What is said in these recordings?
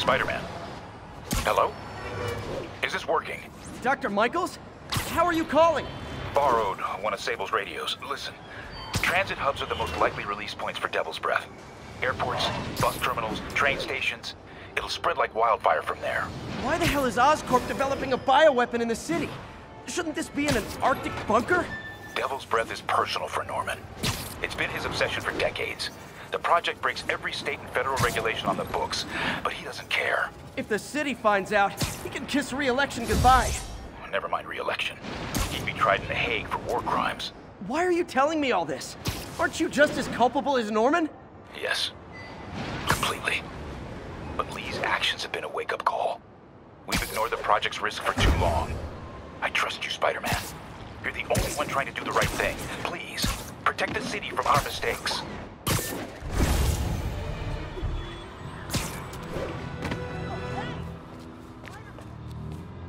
Spider-Man. Hello? Is this working? Dr. Michaels? How are you calling? Borrowed one of Sable's radios. Listen, transit hubs are the most likely release points for Devil's Breath. Airports, bus terminals, train stations. It'll spread like wildfire from there. Why the hell is Oscorp developing a bioweapon in the city? Shouldn't this be in an Arctic bunker? Devil's Breath is personal for Norman. It's been his obsession for decades. The project breaks every state and federal regulation on the books, but he doesn't care. If the city finds out, he can kiss re-election goodbye. Never mind re-election. He'd be tried in The Hague for war crimes. Why are you telling me all this? Aren't you just as culpable as Norman? Yes. Completely. But Lee's actions have been a wake-up call. We've ignored the project's risk for too long. I trust you, Spider-Man. You're the only one trying to do the right thing. Please, protect the city from our mistakes.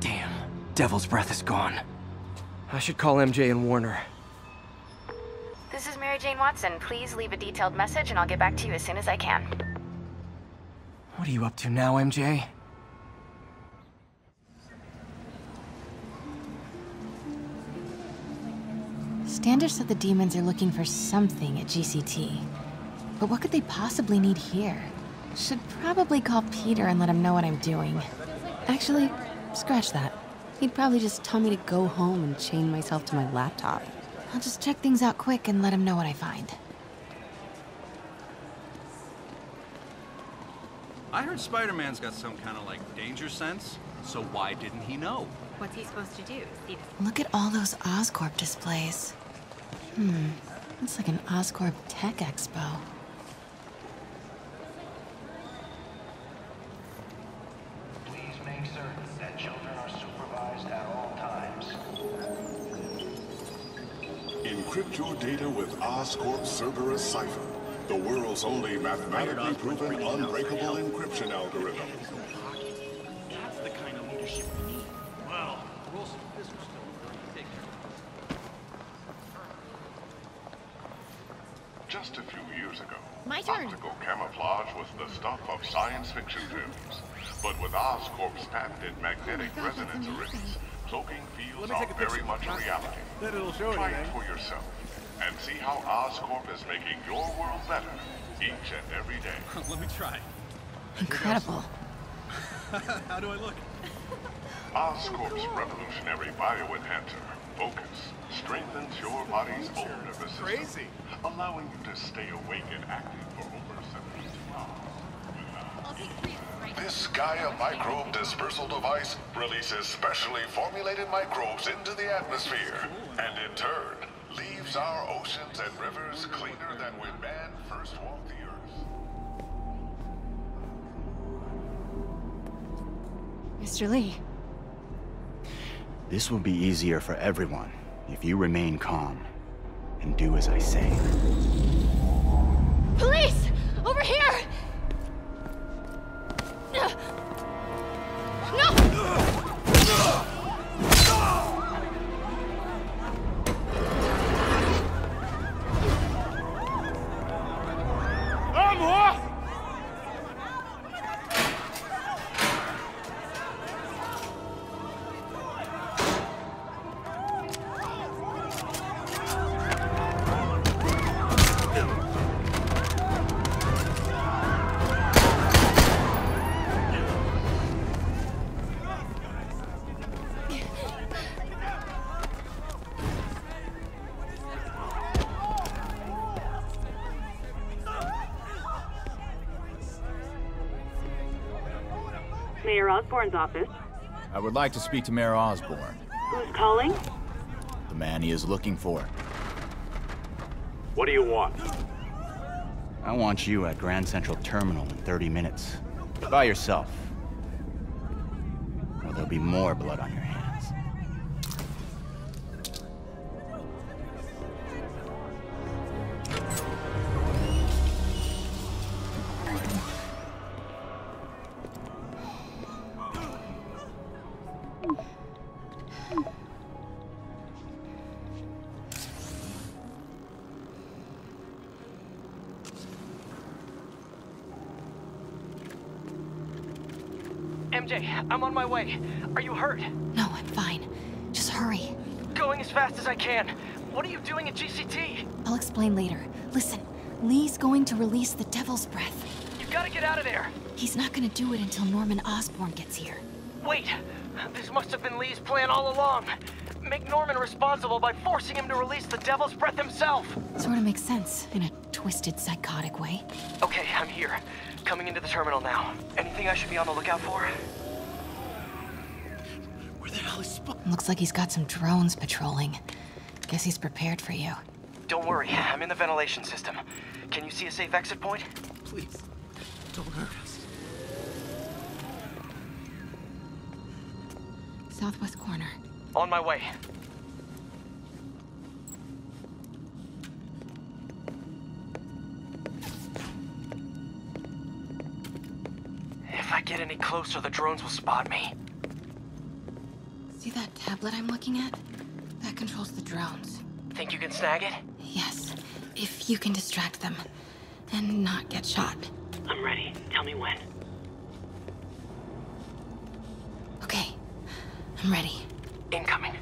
Damn, Devil's Breath is gone. I should call MJ and Warner. This is Mary Jane Watson. Please leave a detailed message and I'll get back to you as soon as I can. What are you up to now, MJ? Standish said the demons are looking for something at GCT. But what could they possibly need here? Should probably call Peter and let him know what I'm doing. Actually, scratch that. He'd probably just tell me to go home and chain myself to my laptop. I'll just check things out quick and let him know what I find. I heard Spider-Man's got some kind of, danger sense, so why didn't he know? What's he supposed to do? Look at all those Oscorp displays. It's like an Oscorp Tech Expo. Please make certain that children are supervised at all times. Encrypt your data with Oscorp Cerberus Cipher, the world's only mathematically proven unbreakable encryption algorithm. That's the kind of leadership we need. Wow, the rules of business still very big. Just a few years ago, optical camouflage was the stuff of science fiction films. But with Oscorp's patented magnetic resonance arrays, cloaking fields are very much a reality. Try it for yourself, and see how Oscorp is making your world better each and every day. Let me try. Incredible. How do I look? Oscorp's revolutionary bioenhancer, Focus, strengthens your body's own nervous system, allowing you to stay awake and active for over 72 hours. This Gaia microbe dispersal device releases specially formulated microbes into the atmosphere, and in turn, leaves our oceans and rivers cleaner than when man first walked the earth. Mr. Lee. This will be easier for everyone if you remain calm and do as I say. Police! Over here! Mayor Osborn's office. I would like to speak to Mayor Osborn. Who's calling? The man he is looking for. What do you want? I want you at Grand Central Terminal in 30 minutes. By yourself. Or there'll be more blood on your hands. MJ, I'm on my way. Are you hurt? No, I'm fine. Just hurry. Going as fast as I can. What are you doing at GCT? I'll explain later. Listen, Lee's going to release the Devil's Breath. You've got to get out of there. He's not going to do it until Norman Osborn gets here. Wait, this must have been Lee's plan all along. Make Norman responsible by forcing him to release the Devil's Breath himself. Sort of makes sense, in a twisted, psychotic way. Okay, I'm here. Coming into the terminal now. Anything I should be on the lookout for? Where the hell is Spot? Looks like he's got some drones patrolling. Guess he's prepared for you. Don't worry, I'm in the ventilation system. Can you see a safe exit point? Please, don't hurt us. Southwest corner. On my way. If I get any closer, the drones will spot me. See that tablet I'm looking at? That controls the drones. Think you can snag it? Yes, if you can distract them and not get shot. I'm ready. Tell me when. Okay, I'm ready. Incoming.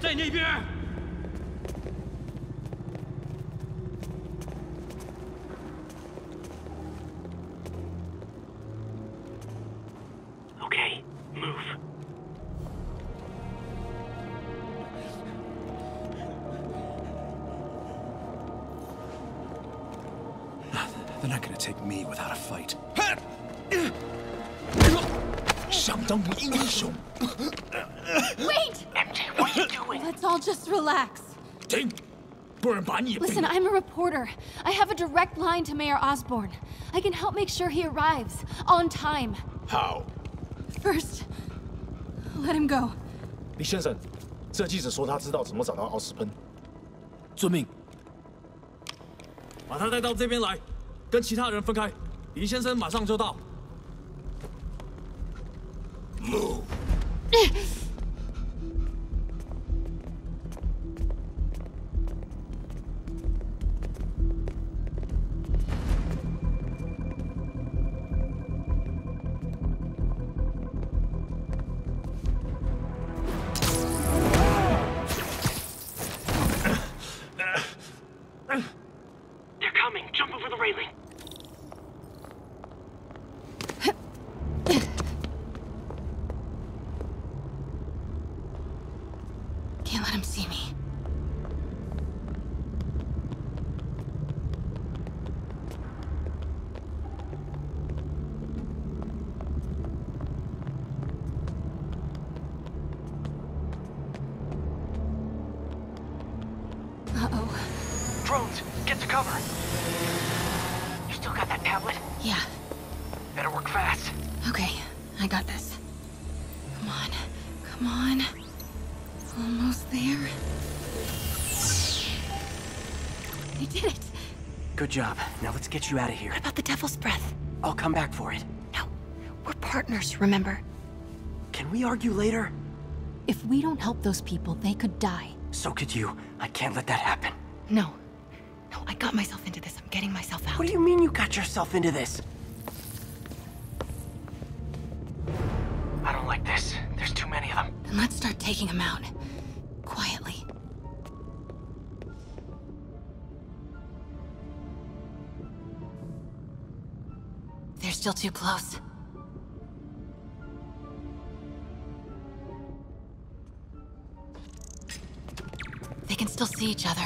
在那边。Okay, move. They're not going to take me without a fight. Wait! MJ, what are you doing? Let's all just relax. Listen, I'm a reporter. I have a direct line to Mayor Osborn. I can help make sure he arrives on time. How? First, let him go. 李先生，这记者说他知道怎么找到奥斯喷。遵命。把他带到这边来，跟其他人分开。李先生马上就到。 Move. They're coming. Jump over the railing. Good job. Now let's get you out of here. What about the Devil's Breath? I'll come back for it. No. We're partners, remember? Can we argue later? If we don't help those people, they could die. So could you. I can't let that happen. No. No, I got myself into this. I'm getting myself out. What do you mean you got yourself into this? I don't like this. There's too many of them. Then let's start taking them out. Quietly. They're still too close. They can still see each other.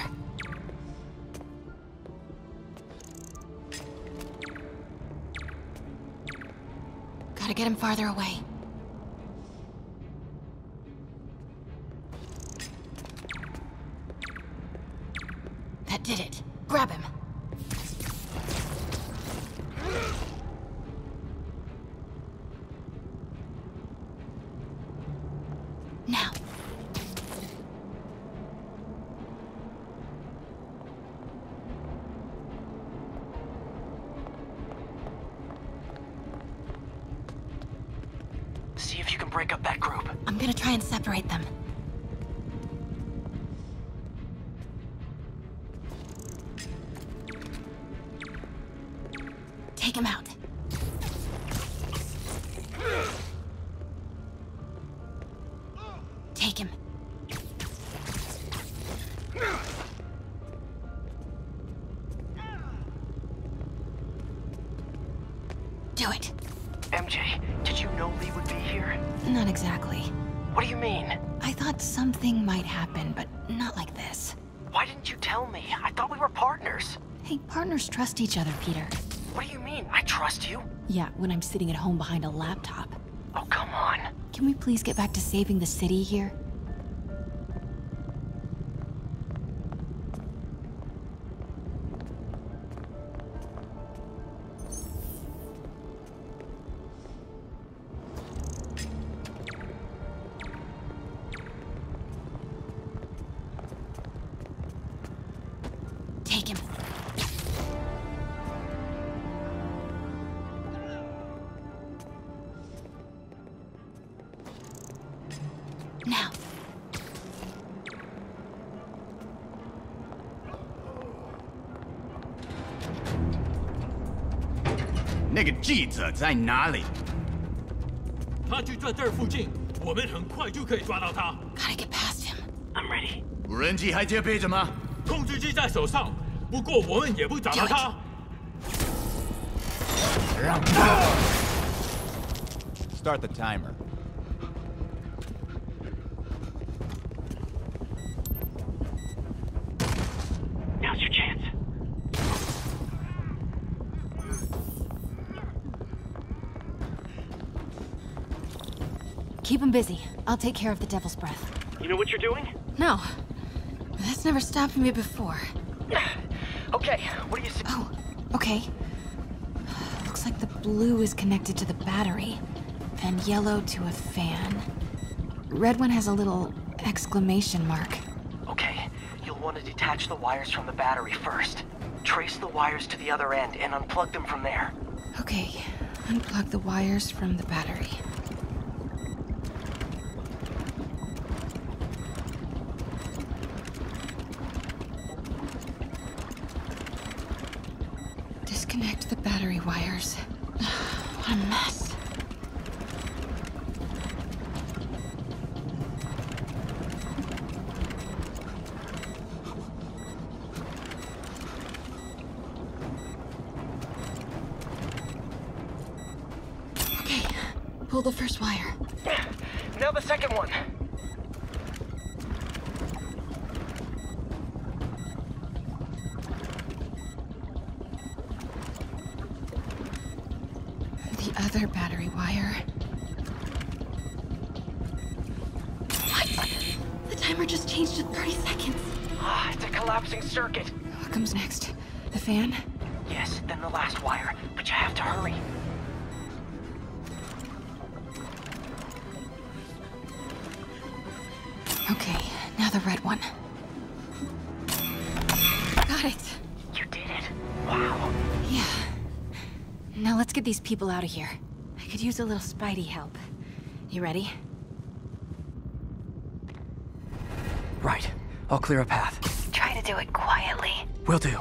Gotta get him farther away. That did it. Grab him. Separate them. Take him out. do it. MJ, did you know Lee would be here? Not exactly. What do you mean? I thought something might happen, but not like this. Why didn't you tell me? I thought we were partners. Hey, partners trust each other, Peter. What do you mean? I trust you? Yeah, when I'm sitting at home behind a laptop. Oh, come on. Can we please get back to saving the city here? Gotta get past him. I'm ready. Start the timer. Now's your chance. Keep him busy. I'll take care of the Devil's Breath. You know what you're doing? No. That's never stopped me before. Okay, what do you see? Oh, okay. Looks like the blue is connected to the battery, then yellow to a fan. Red one has a little exclamation mark. Okay, you'll want to detach the wires from the battery first. Trace the wires to the other end and unplug them from there. Okay, unplug the wires from the battery. Disconnect the battery wires. What a mess. Okay, pull the first wire. Now the second one. Other battery wire. What? The timer just changed to 30 seconds. Ah, it's a collapsing circuit. What comes next? The fan? Yes, then the last wire, but you have to hurry. Okay, now the red one. Got it. You did it. Wow. Yeah. Now let's get these people out of here. I could use a little Spidey help. You ready? Right. I'll clear a path. Try to do it quietly. Will do.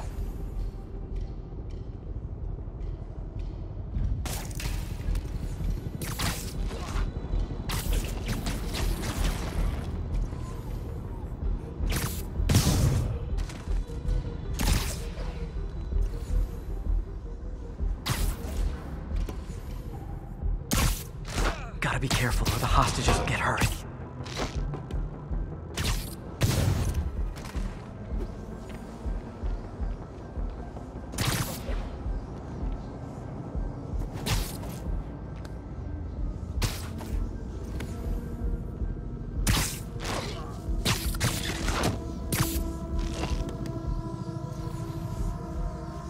Be careful or the hostages will get hurt.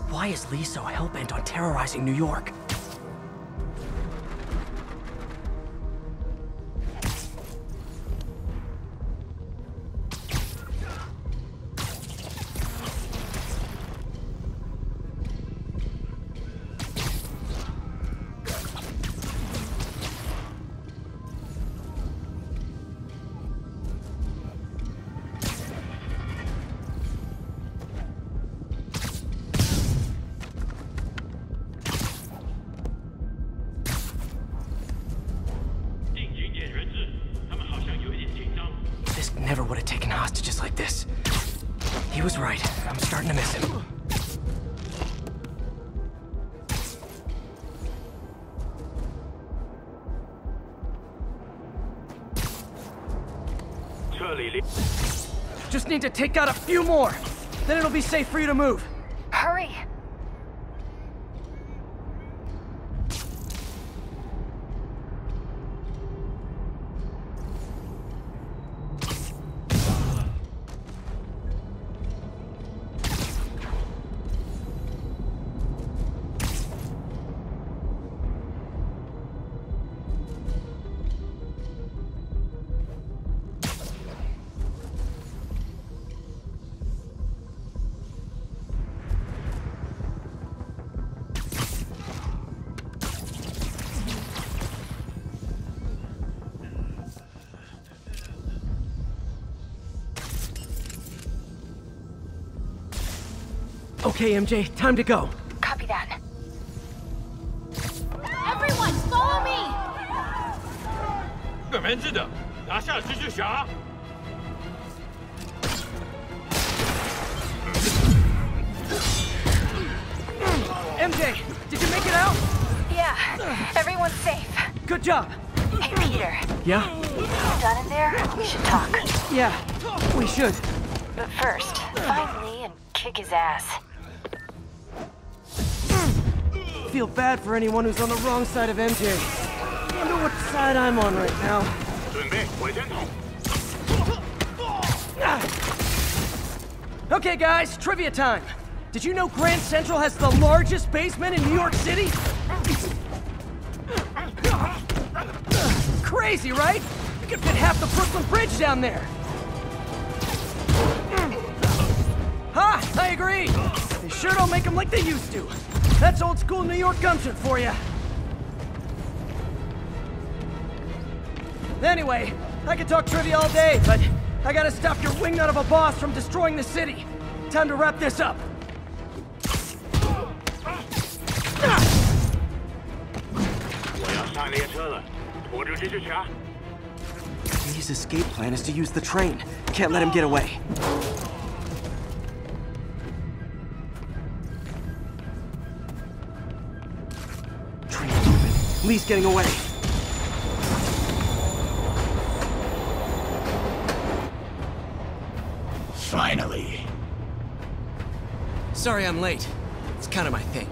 Why is Lee so hell-bent on terrorizing New York? Never would have taken hostages like this. He was right. I'm starting to miss him. early, Lee. Just need to take out a few more. Then it'll be safe for you to move. Hurry. Okay, MJ, time to go. Copy that. Everyone, follow me! 本门制的，拿下蜘蛛侠。 MJ, did you make it out? Yeah, everyone's safe. Good job. Hey, Peter. Yeah? You done in there? We should talk. Yeah, we should. But first, find Lee and kick his ass. I feel bad for anyone who's on the wrong side of MJ. I wonder what side I'm on right now. Okay guys, trivia time. Did you know Grand Central has the largest basement in New York City? Crazy, right? You could fit half the Brooklyn Bridge down there. Ha! I agree! They sure don't make them like they used to. That's old school New York gumption for you. Anyway, I could talk trivia all day, but I gotta stop your wingnut of a boss from destroying the city. Time to wrap this up. Lee's escape plan is to use the train. Can't let him get away. Lee's getting away. Finally. Sorry I'm late. It's kind of my thing.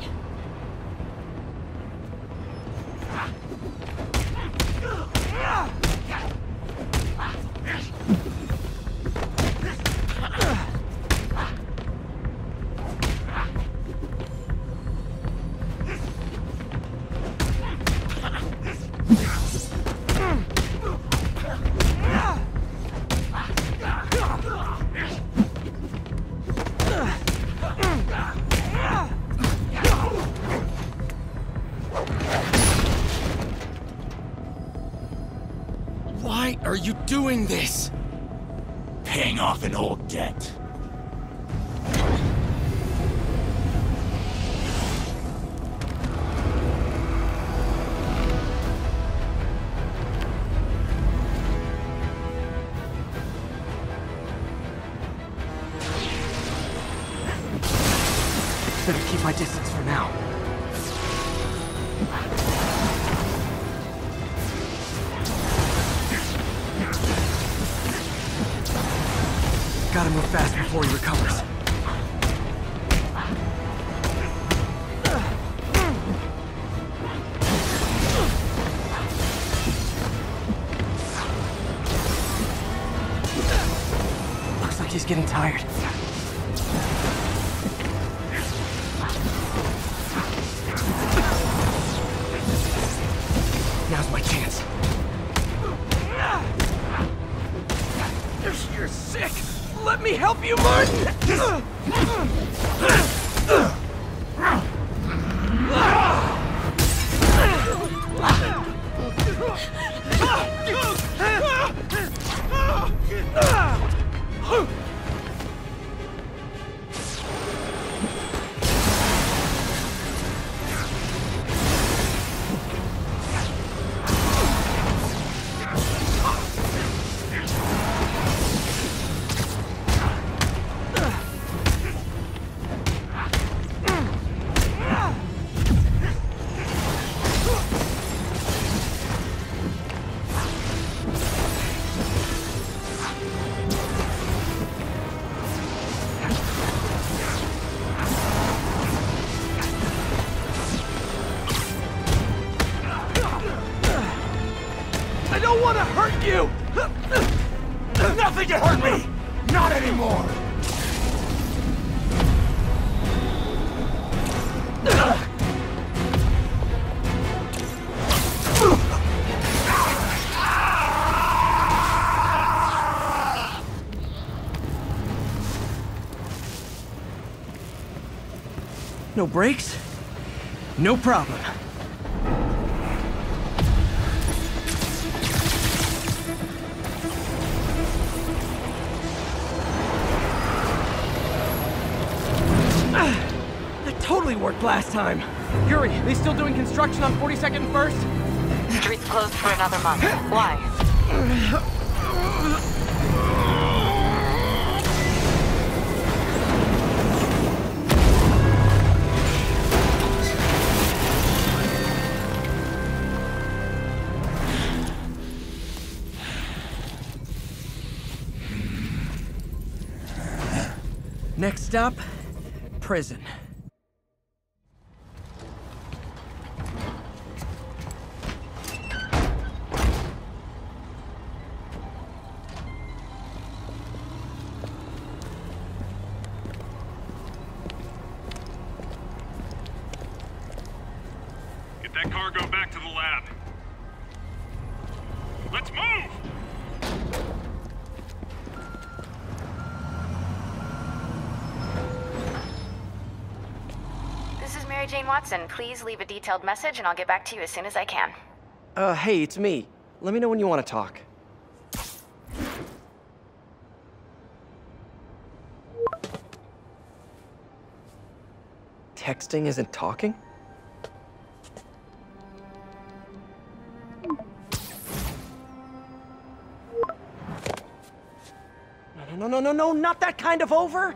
Doing this, paying off an old debt. Better keep my distance for now. Gotta move fast before he recovers. Looks like he's getting tired. Now's my chance. You're sick! Let me help you, Martin! don't want to hurt you! Nothing can hurt me! Not anymore! No brakes? No problem. Worked last time. Yuri, they still doing construction on 42nd and 1st? Streets closed for another month. Why? Next stop, prison. Watson, please leave a detailed message and I'll get back to you as soon as I can. Hey, it's me. Let me know when you want to talk. Texting isn't talking? No, not that kind of over!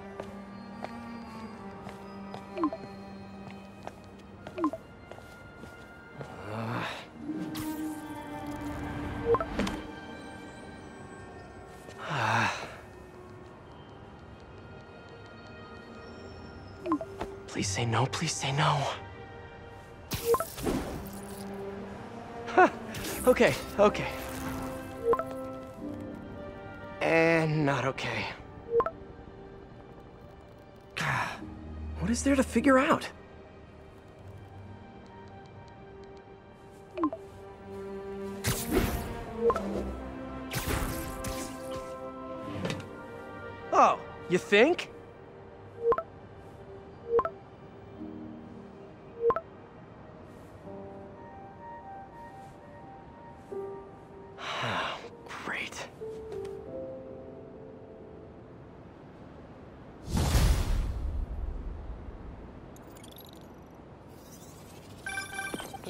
Please say no. Huh. Okay. And not okay. What is there to figure out? Oh, you think?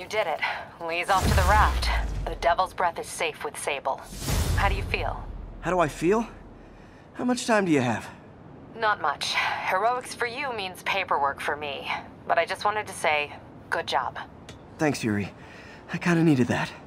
Did it. Lee's off to the raft. The Devil's Breath is safe with Sable. How do you feel? How do I feel? How much time do you have? Not much. Heroics for you means paperwork for me. But I just wanted to say, good job. Thanks, Yuri. I kinda needed that.